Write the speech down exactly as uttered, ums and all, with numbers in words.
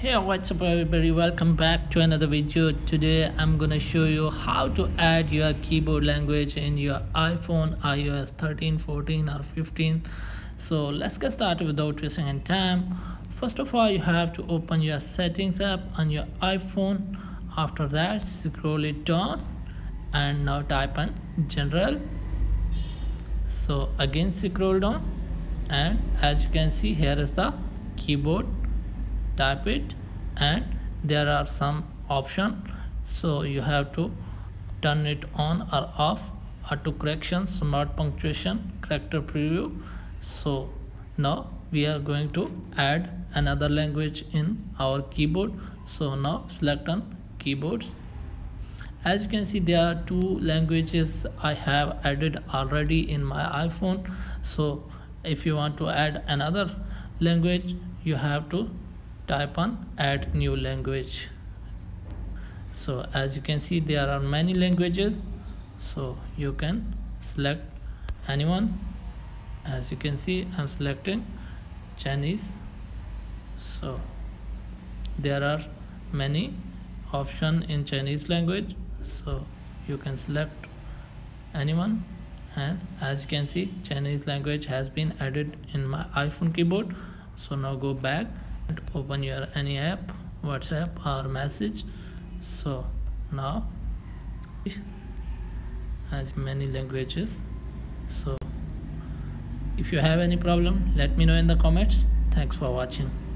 Hey, what's up everybody, welcome back to another video. Today I'm gonna show you how to add your keyboard language in your iPhone iOS thirteen, fourteen or fifteen. So let's get started without wasting any time. First of all, you have to open your settings app on your iPhone. After that, scroll it down and now type in general. So again scroll down, and as you can see, here is the keyboard. Type it, and there are some options, so you have to turn it on or off. Auto correction, smart punctuation, character preview. So now we are going to add another language in our keyboard. So now select on keyboards. As you can see, there are two languages I have added already in my iPhone. So if you want to add another language, you have to type on add new language. So as you can see, there are many languages, so you can select anyone. As you can see, I'm selecting Chinese. So there are many options in Chinese language, so you can select anyone, and as you can see, Chinese language has been added in my iPhone keyboard. So now go back, open your any app, WhatsApp or message. So now as many languages. So if you have any problem, let me know in the comments. Thanks for watching.